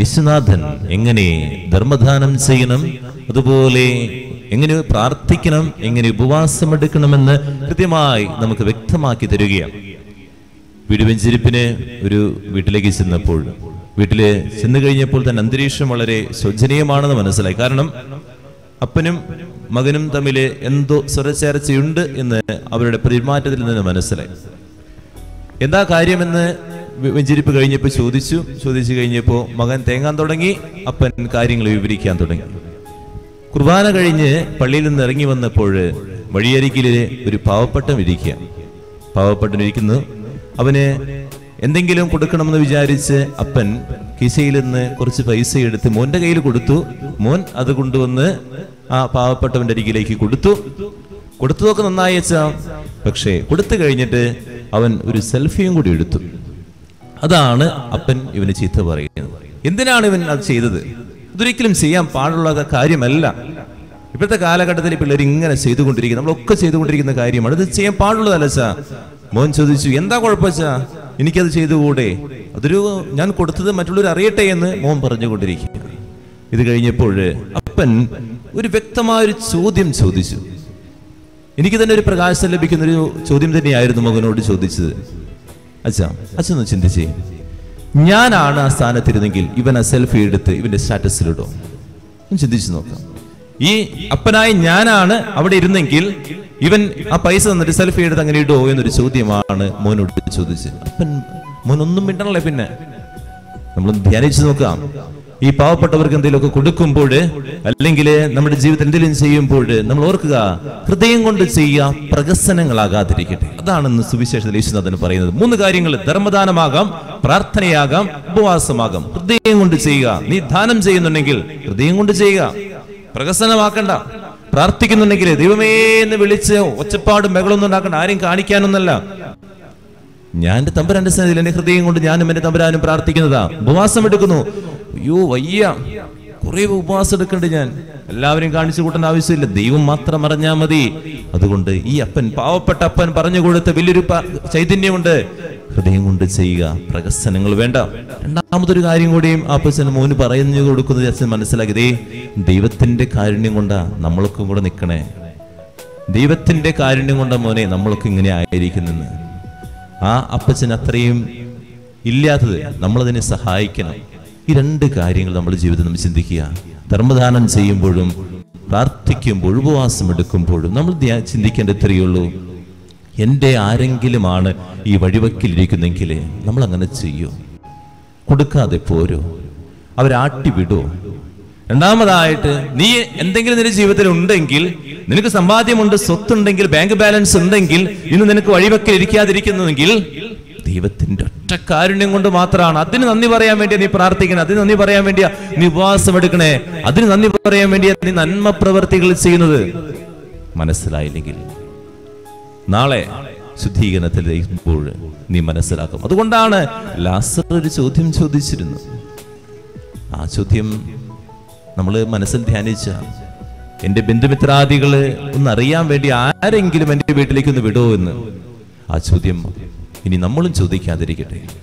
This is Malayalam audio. യേശുനാഥൻ എങ്ങനെ ധർമ്മദാനം ചെയ്യണം, അതുപോലെ എങ്ങനെ പ്രാർത്ഥിക്കണം, എങ്ങനെ ഉപവാസമെടുക്കണമെന്ന് കൃത്യമായി നമുക്ക് വ്യക്തമാക്കി തരികയാണ്. വീട് വെഞ്ചിരിപ്പിന് ഒരു വീട്ടിലേക്ക് ചെന്നപ്പോൾ, വീട്ടിൽ ചെന്ന് കഴിഞ്ഞപ്പോൾ തന്നെ അന്തരീക്ഷം വളരെ ശോചനീയമാണെന്ന് മനസ്സിലായി. കാരണം അപ്പനും മകനും തമ്മിൽ എന്തോ സ്വരച്ചേർച്ചയുണ്ട് എന്ന് അവരുടെ പെരുമാറ്റത്തിൽ നിന്ന് മനസ്സിലായി. എന്താ കാര്യമെന്ന് വെഞ്ചിരിപ്പ് കഴിഞ്ഞപ്പോൾ ചോദിച്ചു കഴിഞ്ഞപ്പോൾ മകൻ തേങ്ങാൻ തുടങ്ങി, അപ്പൻ കാര്യങ്ങൾ വിവരിക്കാൻ തുടങ്ങി. കുർബാന കഴിഞ്ഞ് പള്ളിയിൽ നിന്ന് ഇറങ്ങി വന്നപ്പോൾ വഴിയരികിലെ ഒരു പാവപ്പെട്ടൻ ഇരിക്കുന്നു. അവന് എന്തെങ്കിലും കൊടുക്കണമെന്ന് വിചാരിച്ച് അപ്പൻ കിശയിൽ നിന്ന് കുറച്ച് പൈസ എടുത്ത് മോന്റെ കയ്യിൽ കൊടുത്തു. മോൻ അത് കൊണ്ടുവന്ന് ആ പാവപ്പെട്ടവന്റെ അരികിലേക്ക് കൊടുത്തു നന്നായി വെച്ചാ. പക്ഷേ കൊടുത്തു കഴിഞ്ഞിട്ട് അവൻ ഒരു സെൽഫിയും കൂടി എടുത്തു. അതാണ് അപ്പൻ ഇവന് ചീത്ത പറയുന്നത്. എന്തിനാണ് ഇവൻ അത് ചെയ്തത്? ഇതൊരിക്കലും ചെയ്യാൻ പാടുള്ള കാര്യമല്ല. ഇപ്പോഴത്തെ കാലഘട്ടത്തിൽ പിള്ളേർ ഇങ്ങനെ ചെയ്തുകൊണ്ടിരിക്കുക, നമ്മളൊക്കെ ചെയ്തുകൊണ്ടിരിക്കുന്ന കാര്യമാണ്. ഇത് ചെയ്യാൻ പാടുള്ളതല്ല ചാ. മോൻ ചോദിച്ചു, എന്താ കുഴപ്പച്ചാ, എനിക്കത് ചെയ്തുകൂടെ, അതൊരു ഞാൻ കൊടുത്തത് മറ്റുള്ളവർ അറിയട്ടെ എന്ന് മോൻ പറഞ്ഞുകൊണ്ടിരിക്കുക. ഇത് കഴിഞ്ഞപ്പോൾ അപ്പൻ ഒരു വ്യക്തമായൊരു ചോദ്യം ചോദിച്ചു. എനിക്ക് തന്നെ ഒരു പ്രകാശം ലഭിക്കുന്നൊരു ചോദ്യം തന്നെയായിരുന്നു മകനോട് ചോദിച്ചത്. അച്ഛനൊന്ന് ചിന്തിച്ചേ, ഞാനാണ് ആ സ്ഥാനത്തിരുന്നെങ്കിൽ ഇവൻ ആ സെൽഫി എടുത്ത് ഇവന്റെ സ്റ്റാറ്റസിലിടും? ചിന്തിച്ചു നോക്കാം. ഈ അപ്പനായി ഞാനാണ് അവിടെ ഇരുന്നെങ്കിൽ ഇവൻ ആ പൈസ തന്നിട്ട് സെൽഫി എടുത്ത് അങ്ങനെ ഇടുമോ എന്നൊരു ചോദ്യമാണ് മോനോട് ചോദിച്ചത്. അപ്പൻ മോനൊന്നും മിണ്ടണല്ലേ. പിന്നെ നമ്മൾ ധ്യാനിച്ചു നോക്കാം, ഈ പാവപ്പെട്ടവർക്ക് എന്തെങ്കിലുമൊക്കെ കൊടുക്കുമ്പോൾ അല്ലെങ്കിൽ നമ്മുടെ ജീവിതത്തിൽ എന്തെങ്കിലും ചെയ്യുമ്പോൾ നമ്മൾ ഓർക്കുക, ഹൃദയം കൊണ്ട് ചെയ്യുക, പ്രകസനങ്ങളാകാതിരിക്കട്ടെ. അതാണെന്ന് സുവിശേഷത്തിൽ യേശുനാഥൻ പറയുന്നത്. മൂന്ന് കാര്യങ്ങൾ: ധർമ്മദാനമാകാം, പ്രാർത്ഥനയാകാം, ഉപവാസമാകാം. ഹൃദയം കൊണ്ട് ചെയ്യുക. നീ ദാനം ചെയ്യുന്നുണ്ടെങ്കിൽ ഹൃദയം കൊണ്ട് ചെയ്യുക, പ്രകസനമാക്കണ്ട. പ്രാർത്ഥിക്കുന്നുണ്ടെങ്കിൽ ദൈവമേ എന്ന് വിളിച്ച് ഒച്ചപ്പാടും ബഹളമൊന്നും ഉണ്ടാക്കണ്ട, ആരെയും കാണിക്കാനൊന്നല്ല. ഞാൻ എന്റെ തമ്പുരാന്റെ സന്നിധിയിൽ എന്റെ ഹൃദയം കൊണ്ട് ഞാനും എന്റെ തമ്പുരാനും പ്രാർത്ഥിക്കുന്നതാ. ഉപവാസം എടുക്കുന്നു. അയ്യോ വയ്യ, കുറെ ഉപവാസം എടുക്കണ്ട്, ഞാൻ എല്ലാവരും കാണിച്ചു കൂട്ടേണ്ട ആവശ്യമില്ല, ദൈവം മാത്രം അറിഞ്ഞാൽ മതി. അതുകൊണ്ട് ഈ അപ്പൻ, പാവപ്പെട്ട അപ്പൻ പറഞ്ഞു കൊടുത്ത വലിയൊരു ചൈതന്യമുണ്ട്. ഹൃദയം കൊണ്ട് ചെയ്യുക, പ്രകസനങ്ങൾ വേണ്ട. രണ്ടാമതൊരു കാര്യം കൂടിയും ആ അപ്പൻ മോന് പറഞ്ഞു കൊടുക്കുന്നത് അച്ഛൻ മനസ്സിലാക്കിയതേ, ദൈവത്തിന്റെ കാരുണ്യം കൊണ്ടാ നമ്മളൊക്കെ കൂടെ നിൽക്കണേ. ദൈവത്തിന്റെ കാരുണ്യം കൊണ്ടാ മോനെ നമ്മളൊക്കെ ഇങ്ങനെ ആയിരിക്കുന്നെന്ന്. ആ അപ്പച്ചൻ അത്രയും ഇല്ലാത്തത് നമ്മളതിനെ സഹായിക്കണം. ഈ രണ്ട് കാര്യങ്ങൾ നമ്മുടെ ജീവിതത്തിൽ നമ്മൾ ചിന്തിക്കുക. ധർമ്മദാനം ചെയ്യുമ്പോഴും പ്രാർത്ഥിക്കുമ്പോഴും ഉപവാസം എടുക്കുമ്പോഴും നമ്മൾ ചിന്തിക്കേണ്ട ഇത്രയേ ഉള്ളൂ, എൻ്റെ ആരെങ്കിലുമാണ് ഈ വഴിവെക്കിലിരിക്കുന്നെങ്കിൽ നമ്മൾ അങ്ങനെ ചെയ്യോ, കൊടുക്കാതെ പോരോ, അവരാട്ടിവിടുമോ? രണ്ടാമതായിട്ട്, നീ എന്തെങ്കിലും നിന്റെ ജീവിതത്തിൽ ഉണ്ടെങ്കിൽ, നിനക്ക് സമ്പാദ്യമുണ്ട്, സ്വത്തുണ്ടെങ്കിൽ, ബാങ്ക് ബാലൻസ് ഉണ്ടെങ്കിൽ, ഇന്ന് നിനക്ക് വഴിവെക്കൽ ഇരിക്കാതിരിക്കുന്നുവെങ്കിൽ ദൈവത്തിന്റെ ഒറ്റ കാരുണ്യം കൊണ്ട് മാത്രമാണ്. അതിന് നന്ദി പറയാൻ വേണ്ടിയാ നീ പ്രാർത്ഥിക്കണേ, അതിന് നന്ദി പറയാൻ വേണ്ടിയാ നീ ഉപവാസം എടുക്കണേ, അതിന് നന്ദി പറയാൻ വേണ്ടിയാ നീ നന്മ പ്രവർത്തികൾ ചെയ്യുന്നത്. മനസ്സിലായില്ലെങ്കിൽ നാളെ ശുദ്ധീകരണത്തിൽ ഇരിക്കുമ്പോൾ നീ മനസ്സിലാക്കും. അതുകൊണ്ടാണ് ലാസർ ഒരു ചോദ്യം ചോദിച്ചിരുന്നു. ആ ചോദ്യം നമ്മൾ മനസ്സിൽ ധ്യാനിച്ച, എൻ്റെ ബന്ധുമിത്രാദികൾ ഒന്നറിയാൻ വേണ്ടി ആരെങ്കിലും എൻ്റെ വീട്ടിലേക്ക് ഒന്ന് വിടുമോ എന്ന്. ആ ചോദ്യം ഇനി നമ്മളും ചോദിക്കാതിരിക്കട്ടെ.